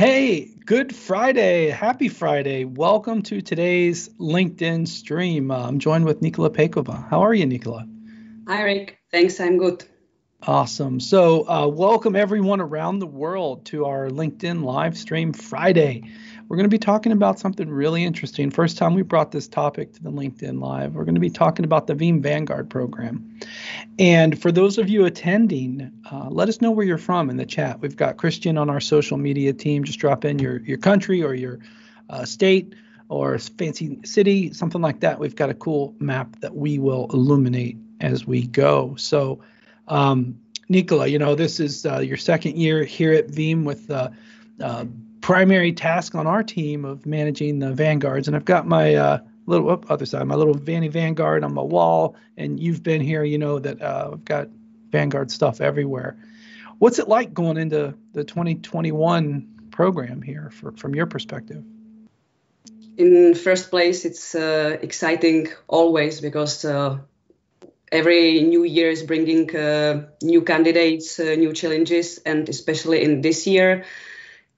Hey, good Friday. Happy Friday. Welcome to today's LinkedIn stream. I'm joined with Nikola Pekova. How are you, Nikola? Hi, Rick. Thanks. I'm good. Awesome. So welcome everyone around the world to our LinkedIn live stream Friday. We're going to be talking about something really interesting. First time we brought this topic to the LinkedIn Live. We're going to be talking about the Veeam Vanguard program. And for those of you attending, let us know where you're from in the chat. We've got Christian on our social media team. Just drop in your country or your state or fancy city, something like that. We've got a cool map that we will illuminate as we go. So Nikola, you know, this is your second year here at Veeam with the primary task on our team of managing the Vanguards. And I've got my little Vanny Vanguard on my wall. And you've been here, you know, that I've got Vanguard stuff everywhere. What's it like going into the 2021 program here from your perspective? In first place, it's exciting always because every new year is bringing new candidates, new challenges, and especially in this year,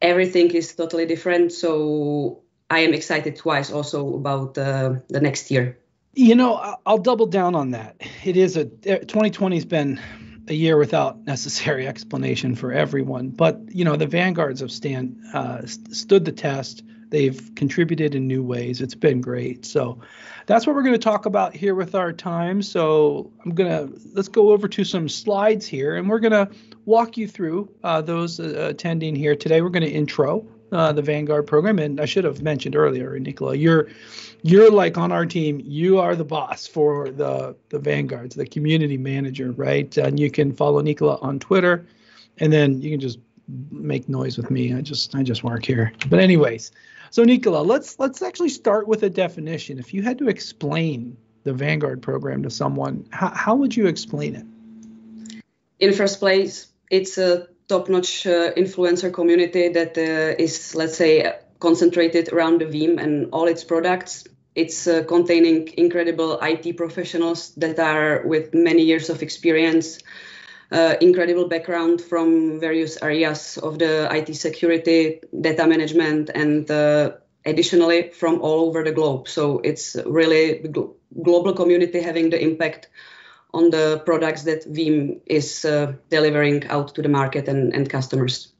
everything is totally different. So I am excited twice also about the next year. You know, I'll double down on that. 2020 has been a year without necessary explanation for everyone. But, you know, the Vanguards have stood the test. They've contributed in new ways. It's been great. So that's what we're going to talk about here with our time. So let's go over to some slides here, and we're going to walk you through those attending here today. We're going to intro the Vanguard program. And I should have mentioned earlier, Nikola, you're like on our team. You are the boss for the Vanguards, the community manager, right? And you can follow Nikola on Twitter, and then you can just make noise with me. I just work here. But anyways. So Nikola, let's actually start with a definition. If you had to explain the Vanguard program to someone, how would you explain it? In first place, it's a top-notch influencer community that is, let's say, concentrated around the Veeam and all its products. It's containing incredible IT professionals that are with many years of experience, incredible background from various areas of the IT security, data management, and additionally from all over the globe. So it's really a global community having the impact on the products that Veeam is delivering out to the market and customers.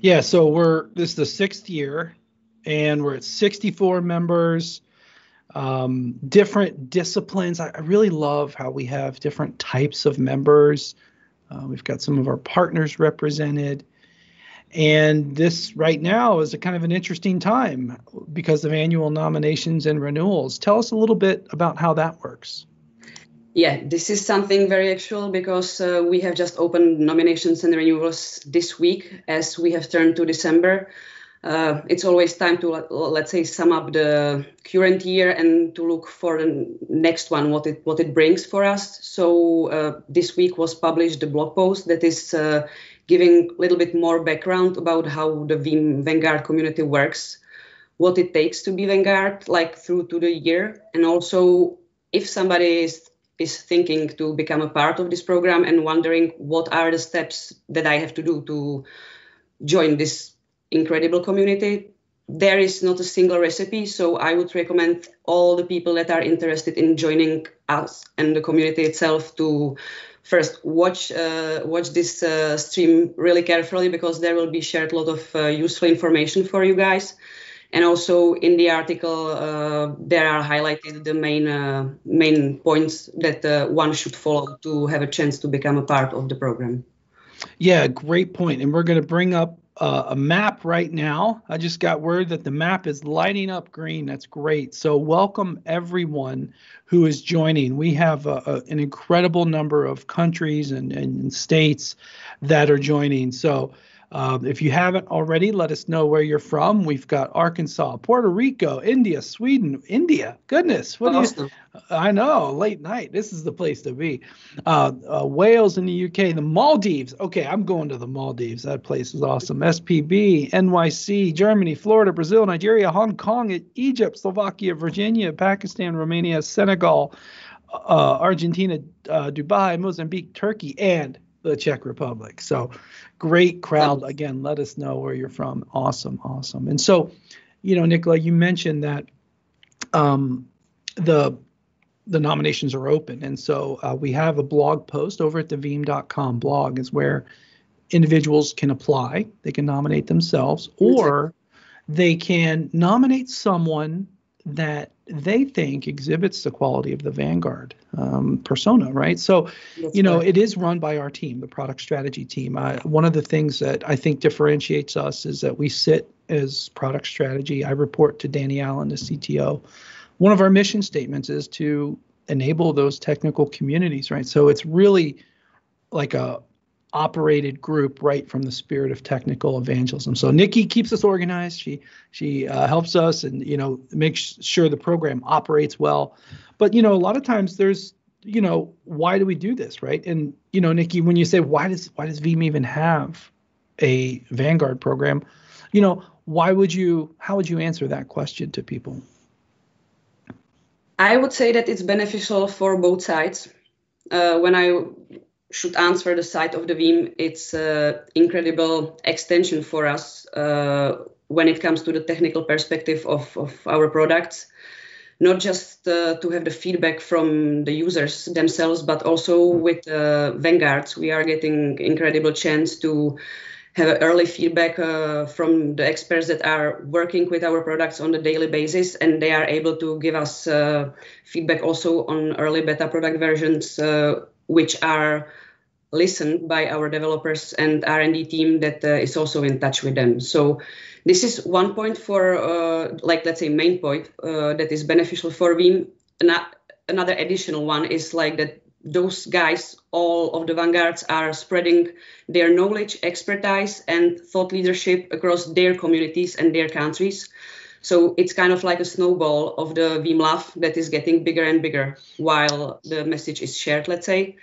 Yeah, so this is the sixth year, and we're at 64 members. Different disciplines. I really love how we have different types of members. We've got some of our partners represented. And this right now is a kind of an interesting time because of annual nominations and renewals. Tell us a little bit about how that works. Yeah, this is something very actual because we have just opened nominations and renewals this week as we have turned to December. It's always time to, let's say, sum up the current year and to look for the next one, what it brings for us. So this week was published the blog post that is giving a little bit more background about how the Veeam Vanguard community works, what it takes to be Vanguard, like through to the year, and also if somebody is thinking to become a part of this program and wondering what are the steps that I have to do to join this incredible community. There is not a single recipe, so I would recommend all the people that are interested in joining us and the community itself to first watch this stream really carefully, because there will be shared a lot of useful information for you guys. And also in the article, there are highlighted the main points that one should follow to have a chance to become a part of the program. Yeah, great point. And we're going to bring up a map right now. I just got word that the map is lighting up green. That's great. So welcome everyone who is joining. We have an incredible number of countries and states that are joining. So if you haven't already, let us know where you're from. We've got Arkansas, Puerto Rico, India, Sweden, India. Goodness. What awesome. I know. Late night. This is the place to be. Wales in the UK, the Maldives. Okay, I'm going to the Maldives. That place is awesome. SPB, NYC, Germany, Florida, Brazil, Nigeria, Hong Kong, Egypt, Slovakia, Virginia, Pakistan, Romania, Senegal, Argentina, Dubai, Mozambique, Turkey, and the Czech Republic. So great crowd. Again, let us know where you're from. Awesome. Awesome. And so, you know, Nikola, you mentioned that the nominations are open. And so we have a blog post over at the veeam.com blog is where individuals can apply. They can nominate themselves, or they can nominate someone that they think exhibits the quality of the Vanguard persona, right? So, you know, it is run by our team, the product strategy team. One of the things that I think differentiates us is that we sit as product strategy. I report to Danny Allen, the CTO. One of our mission statements is to enable those technical communities, right? So it's really like a operated group right from the spirit of technical evangelism. So Nikki keeps us organized. She helps us and, you know, makes sure the program operates well. But, you know, a lot of times there's, you know, why do we do this, right? And, you know, Nikki, when you say, why does Veeam even have a Vanguard program? You know, how would you answer that question to people? I would say that it's beneficial for both sides. When I should answer the side of the Veeam, it's an incredible extension for us when it comes to the technical perspective of our products. Not just to have the feedback from the users themselves, but also with Vanguard, we are getting incredible chance to have early feedback from the experts that are working with our products on a daily basis, and they are able to give us feedback also on early beta product versions, which are listened by our developers and R&D team that is also in touch with them. So this is one point for, let's say, main point that is beneficial for Veeam. Another additional one is like that those guys, all of the Vanguards, are spreading their knowledge, expertise, and thought leadership across their communities and their countries. So it's kind of like a snowball of the Veeam love that is getting bigger and bigger while the message is shared, let's say.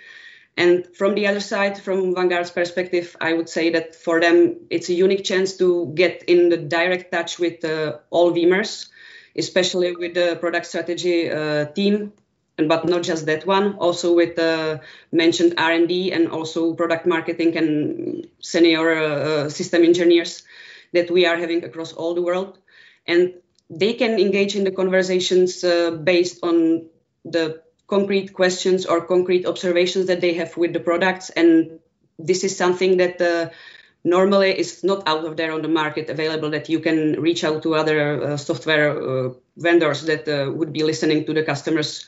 And from the other side, from Vanguard's perspective, I would say that for them, it's a unique chance to get in the direct touch with all Veeamers, especially with the product strategy team. But not just that one, also with the mentioned R&D and also product marketing and senior system engineers that we are having across all the world. And they can engage in the conversations based on the concrete questions or concrete observations that they have with the products. And this is something that normally is not out of there on the market available, that you can reach out to other software vendors that would be listening to the customers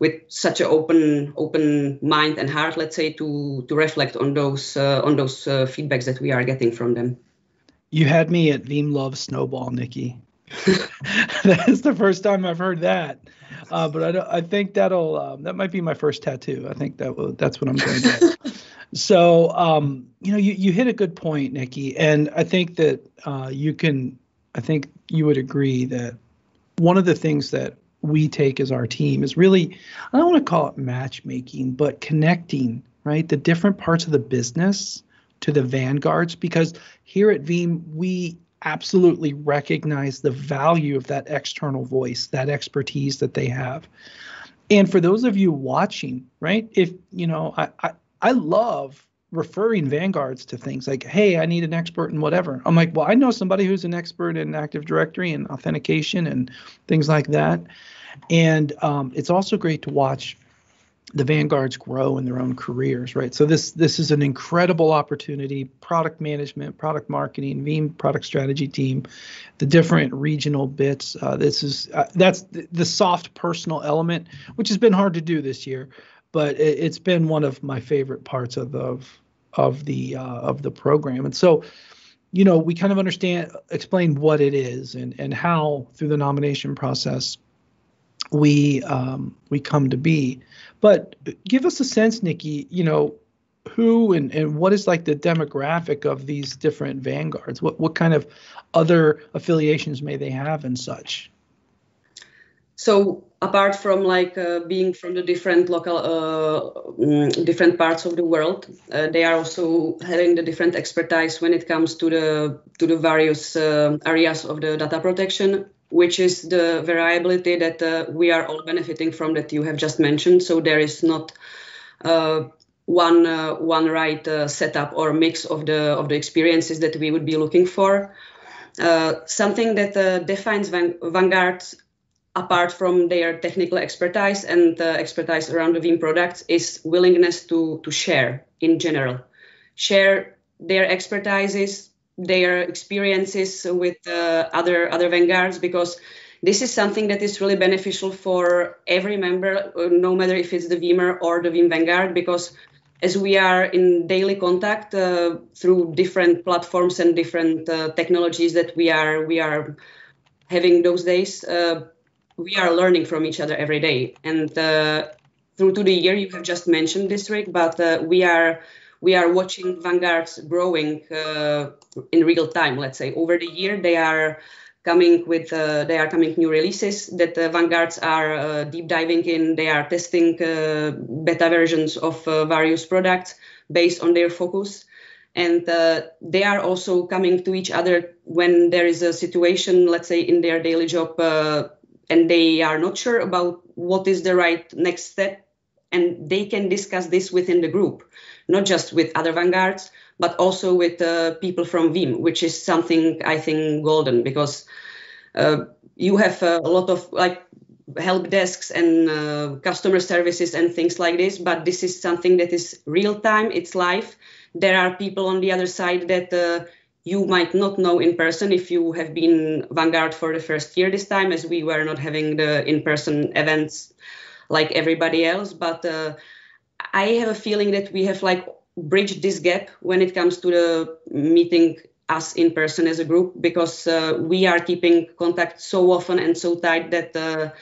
with such an open mind and heart, let's say, to reflect on those feedbacks that we are getting from them. You had me at Veeam Love Snowball, Nikki. That's the first time I've heard that. But I think that'll that might be my first tattoo. I think that's what I'm going to do. So you know, you hit a good point, Nikki, and I think that I think you would agree that one of the things that we take as our team is really, I don't want to call it matchmaking, but connecting, right, the different parts of the business to the Vanguards, because here at Veeam, we absolutely recognize the value of that external voice, that expertise that they have. And for those of you watching, right, if, you know, I love referring Vanguards to things like, hey, I need an expert in whatever. I'm like, well, I know somebody who's an expert in Active Directory and authentication and things like that. And it's also great to watch the Vanguards grow in their own careers, right? So this is an incredible opportunity. Product management, product marketing, Veeam product strategy team, the different regional bits. That's the soft personal element, which has been hard to do this year, but it's been one of my favorite parts of the program. And so, you know, we kind of explain what it is and how through the nomination process we come to be. But give us a sense, Nikki, you know, who and what is like the demographic of these different Vanguards? What kind of other affiliations may they have and such? So apart from being from the different different parts of the world, they are also having the different expertise when it comes to the various areas of the data protection, which is the variability that we are all benefiting from that you have just mentioned. So there is not one right setup or mix of the experiences that we would be looking for. Something that defines Vanguard apart from their technical expertise and expertise around the Veeam products is willingness to share in general. Share their expertises, their experiences with other Vanguards, because this is something that is really beneficial for every member, no matter if it's the Veeamer or the Veeam Vanguard, because as we are in daily contact through different platforms and different technologies that we are having those days, we are learning from each other every day. And through to the year, you have just mentioned this, Rick, but we are watching Vanguards growing in real time. Let's say over the year, they are coming new releases that the Vanguards are deep diving in. They are testing beta versions of various products based on their focus. And they are also coming to each other when there is a situation, let's say in their daily job, and they are not sure about what is the right next step. And they can discuss this within the group, not just with other Vanguards, but also with people from Veeam, which is something I think golden, because you have a lot of like help desks and customer services and things like this, but this is something that is real time, it's live. There are people on the other side that you might not know in person if you have been Vanguard for the first year this time, as we were not having the in-person events like everybody else. But I have a feeling that we have like bridged this gap when it comes to the meeting us in person as a group, because we are keeping contact so often and so tight that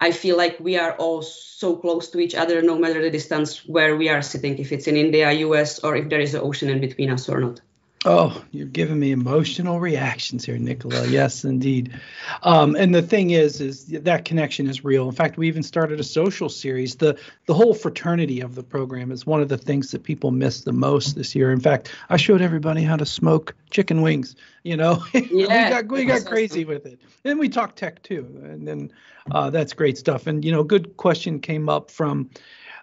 I feel like we are all so close to each other, no matter the distance where we are sitting, if it's in India, US, or if there is an ocean in between us or not. Oh, you're giving me emotional reactions here, Nikola. Yes, indeed. And the thing is that connection is real. In fact, we even started a social series. The whole fraternity of the program is one of the things that people miss the most this year. In fact, I showed everybody how to smoke chicken wings. You know, yeah, we got crazy with it. And we talked tech, too. And then that's great stuff. And, you know, good question came up from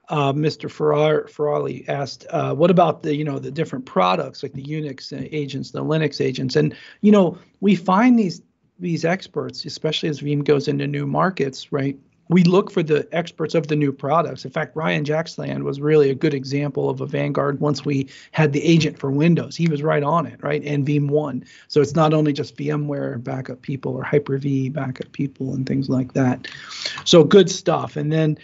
Mr. Ferrari asked, what about the different products like the Unix agents, the Linux agents? And, you know, we find these experts, especially as Veeam goes into new markets, right? We look for the experts of the new products. In fact, Ryan Jacksland was really a good example of a Vanguard. Once we had the agent for Windows, he was right on it, right? And Veeam One. So it's not only just VMware backup people or Hyper-V backup people and things like that. So good stuff. And then,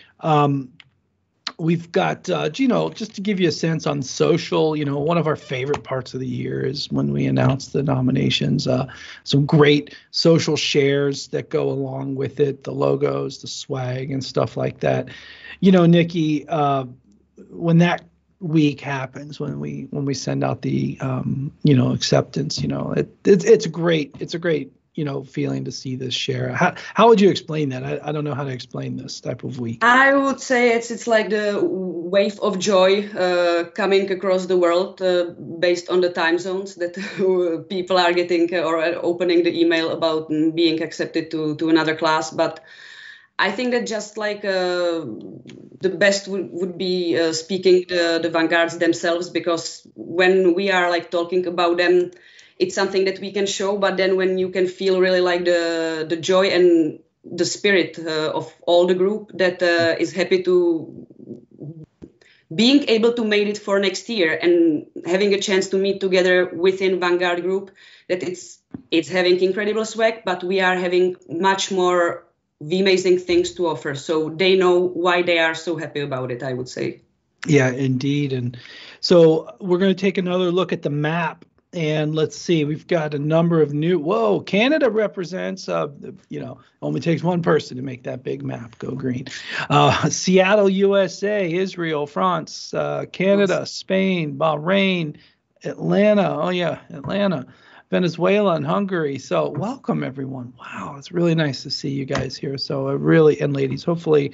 we've got, just to give you a sense on social, you know, one of our favorite parts of the year is when we announce the nominations, some great social shares that go along with it, the logos, the swag and stuff like that. You know, Nikki, when that week happens, when we send out the, acceptance, you know, it's a great, you know, feeling to see this share. How would you explain that? I don't know how to explain this type of week. I would say it's like the wave of joy coming across the world based on the time zones that people are getting or opening the email about being accepted to another class. But I think that just like the best would be speaking the Vanguards themselves, because when we are like talking about them, it's something that we can show, but then when you can feel really like the joy and the spirit of all the group that is happy to being able to make it for next year and having a chance to meet together within Vanguard group, that it's having incredible swag, but we are having much more amazing things to offer. So they know why they are so happy about it, I would say. Yeah, indeed. And so we're going to take another look at the map. And let's see, we've got a number of new, whoa, Canada represents, only takes one person to make that big map go green. Seattle, USA, Israel, France, Canada, Spain, Bahrain, Atlanta. Oh, yeah, Atlanta, Venezuela and Hungary. So welcome, everyone. Wow, it's really nice to see you guys here. So and ladies, hopefully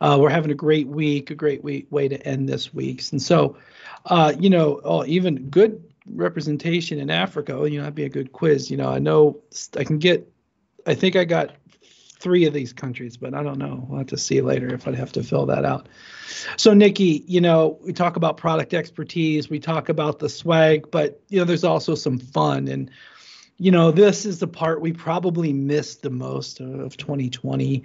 we're having a great way to end this week's. And so, even good representation in Africa, that'd be a good quiz. I know I got three of these countries, but I don't know. We'll have to see later if I'd have to fill that out. So, Nikki, you know, we talk about product expertise, we talk about the swag, but, you know, there's also some fun. And, you know, this is the part we probably missed the most of 2020.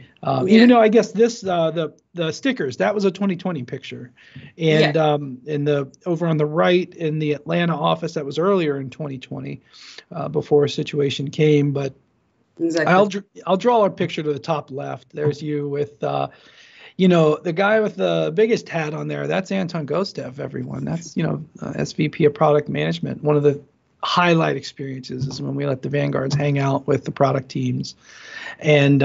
Even though I guess this, the stickers, that was a 2020 picture. And in the over on the right in the Atlanta office, that was earlier in 2020 before a situation came. But exactly. I'll draw our picture to the top left. There's you with, you know, the guy with the biggest hat on there. That's Anton Gostev, everyone. That's, you know, SVP of product management. One of the highlight experiences is when we let the Vanguards hang out with the product teams. And,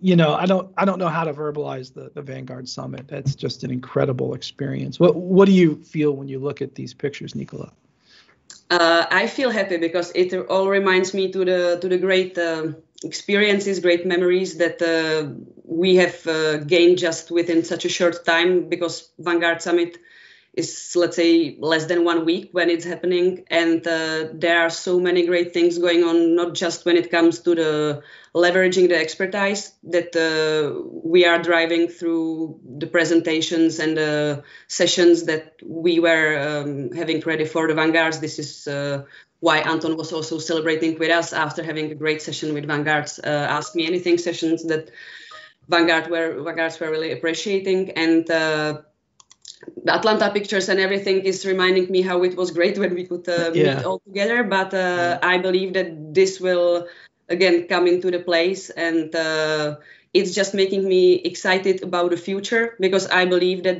you know, I don't know how to verbalize the Vanguard Summit. That's just an incredible experience. What do you feel when you look at these pictures, Nikola? I feel happy because it all reminds me to the great experiences, great memories that we have gained just within such a short time, because Vanguard Summit is, let's say, less than 1 week when it's happening. And there are so many great things going on, not just when it comes to the leveraging the expertise that we are driving through the presentations and the sessions that we were having ready for the Vanguards. This is why Anton was also celebrating with us after having a great session with Vanguards, Ask Me Anything sessions that Vanguards were really appreciating. And the Atlanta pictures and everything is reminding me how it was great when we could meet all together. But I believe that this will again come into the place, and it's just making me excited about the future, because I believe that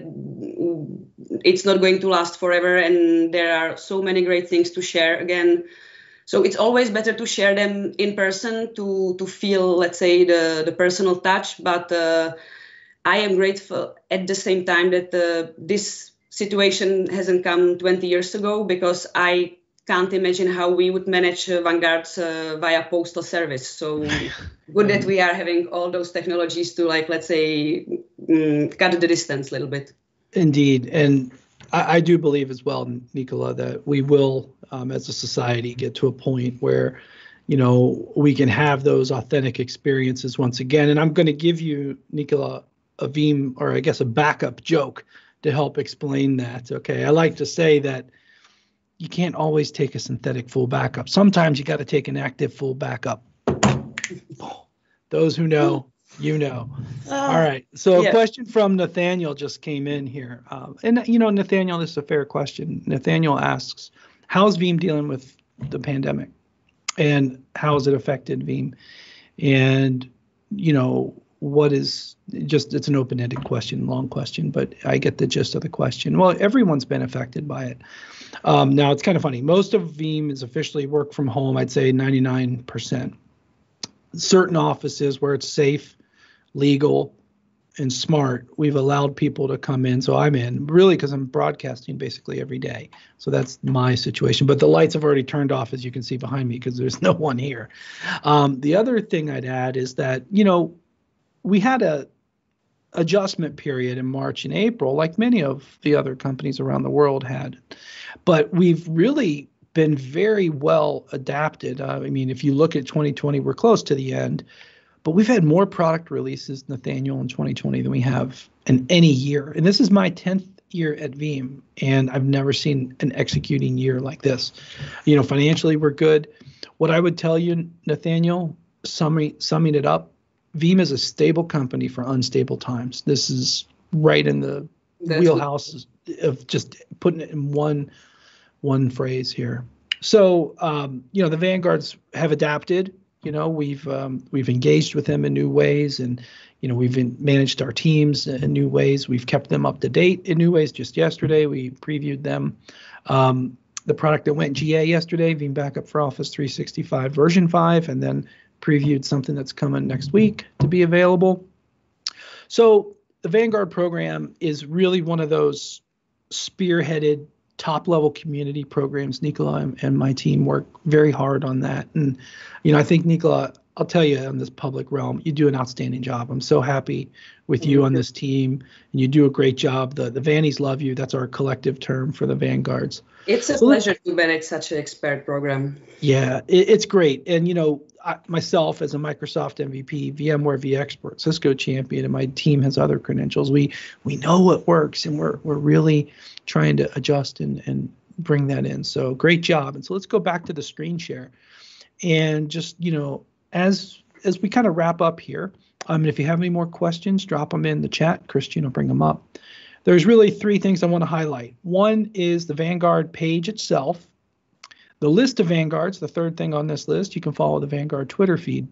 it's not going to last forever, and there are so many great things to share again. So it's always better to share them in person to feel, let's say, the personal touch. But I am grateful at the same time that this situation hasn't come 20 years ago, because I can't imagine how we would manage Vanguards via postal service. So good that we are having all those technologies to, like, let's say, cut the distance a little bit. Indeed. And I do believe as well, Nikola, that we will, as a society, get to a point where, you know, we can have those authentic experiences once again. And I'm going to give you, Nikola, a Veeam, or I guess a backup joke to help explain that. Okay, I like to say that you can't always take a synthetic full backup. Sometimes you got to take an active full backup. Those who know, you know. All right. So a question from Nathaniel just came in here, and you know, Nathaniel, this is a fair question. Nathaniel asks, "How's Veeam dealing with the pandemic, and how has it affected Veeam?" And you know, what is just, it's an open-ended question, long question, but I get the gist of the question. Well, everyone's been affected by it. Now, it's kind of funny. Most of Veeam is officially work from home, I'd say 99%. Certain offices where it's safe, legal, and smart, we've allowed people to come in. So I'm in, really, because I'm broadcasting basically every day. So that's my situation. But the lights have already turned off, as you can see behind me, because there's no one here. The other thing I'd add is that, you know, we had a adjustment period in March and April, like many of the other companies around the world had. But we've really been very well adapted. I mean, if you look at 2020, we're close to the end, but we've had more product releases, Nathaniel, in 2020 than we have in any year. And this is my 10th year at Veeam, and I've never seen an executing year like this. You know, financially, we're good. What I would tell you, Nathaniel, summing it up, Veeam is a stable company for unstable times. This is right in the wheelhouse of just putting it in one phrase here. So, you know, the Vanguards have adapted. You know, we've engaged with them in new ways, and, you know, we've managed our teams in new ways. We've kept them up to date in new ways. Just yesterday, we previewed them. The product that went GA yesterday, Veeam Backup for Office 365 version 5, and then previewed something that's coming next week to be available. So the Vanguard program is really one of those spearheaded top-level community programs. Nikola and my team work very hard on that. And, you know, I think, Nikola, I'll tell you, in this public realm, you do an outstanding job. I'm so happy with you on this team, and you do a great job. The Vannies love you. That's our collective term for the Vanguards. It's a pleasure to manage such an expert program. Yeah, it's great. And, you know, myself as a Microsoft MVP, VMware vExpert, Cisco champion, and my team has other credentials. We know what works, and we're really trying to adjust and bring that in. So great job. And so let's go back to the screen share and just, you know, as we kind of wrap up here, if you have any more questions, drop them in the chat. Christine will bring them up. There's really three things I want to highlight. One is the Vanguard page itself. The list of Vanguards, the third thing on this list, you can follow the Vanguard Twitter feed.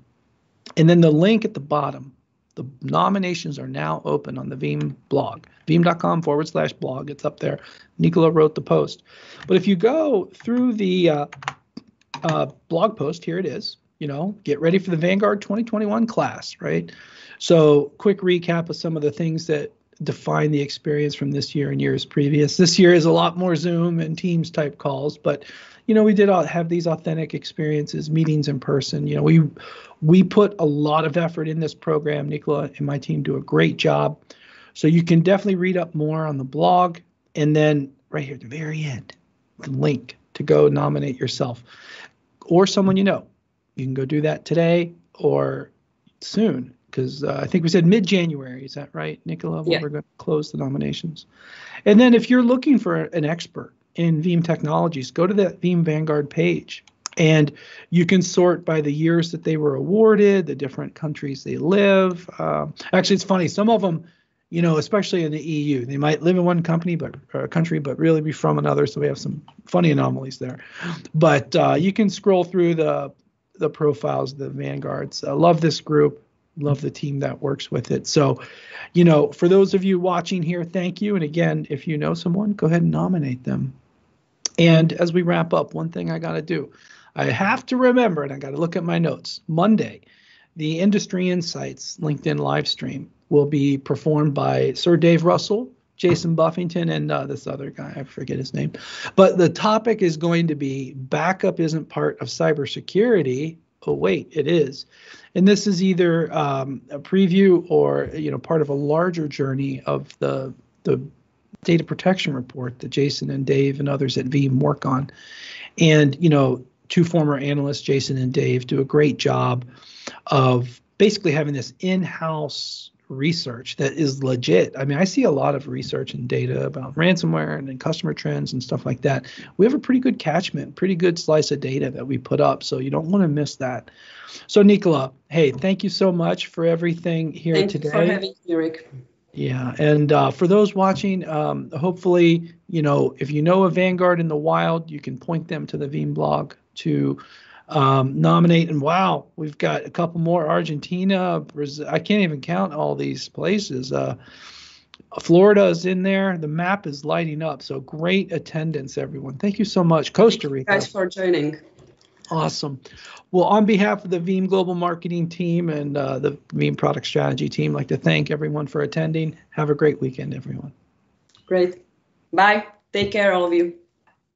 And then the link at the bottom. The nominations are now open on the Veeam blog, veeam.com/blog. It's up there. Nikola wrote the post. But if you go through the blog post, here it is. You know, get ready for the Vanguard 2021 class, right? So quick recap of some of the things that define the experience from this year and years previous. This year is a lot more Zoom and Teams type calls, but, you know, we did all have these authentic experiences, meetings in person. You know, we put a lot of effort in this program. Nikola and my team do a great job. So you can definitely read up more on the blog. And then right here at the very end, the link to go nominate yourself or someone you know. You can go do that today or soon, because I think we said mid-January. Is that right, Nikola? Yeah. We're going to close the nominations. And then if you're looking for an expert in Veeam technologies, go to that Veeam Vanguard page, and you can sort by the years that they were awarded, the different countries they live. Actually, it's funny. Some of them, you know, especially in the EU, they might live in one country, but really be from another. So we have some funny anomalies there. But you can scroll through the profiles, the Vanguards. I love this group, love the team that works with it. So, you know, for those of you watching here, thank you. And again, if you know someone, go ahead and nominate them. And as we wrap up, one thing I got to do, I have to remember, and I got to look at my notes, Monday, the Industry Insights LinkedIn live stream will be performed by Sir Dave Russell, Jason Buffington, and this other guy, I forget his name. But the topic is going to be backup isn't part of cybersecurity. Oh, wait, it is. And this is either a preview or, you know, part of a larger journey of the data protection report that Jason and Dave and others at Veeam work on. And, you know, two former analysts, Jason and Dave, do a great job of basically having this in-house research that is legit. I mean, I see a lot of research and data about ransomware and customer trends and stuff like that. We have a pretty good catchment, pretty good slice of data that we put up, so you don't want to miss that. So, Nikola, hey, thank you so much for everything here today. Thank you for having me, Rick. Yeah, and for those watching, hopefully, you know, if you know a Vanguard in the wild, you can point them to the Veeam blog to nominate. And wow, we've got a couple more. Argentina, Brazil, I can't even count all these places. Florida is in there. The map is lighting up. So great attendance, everyone. Thank you so much. Costa Rica. Thank you guys for joining. Awesome. Well, on behalf of the Veeam Global Marketing team and the Veeam Product Strategy team, I'd like to thank everyone for attending. Have a great weekend, everyone. Great. Bye. Take care, all of you.